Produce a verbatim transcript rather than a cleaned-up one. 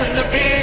In the beer.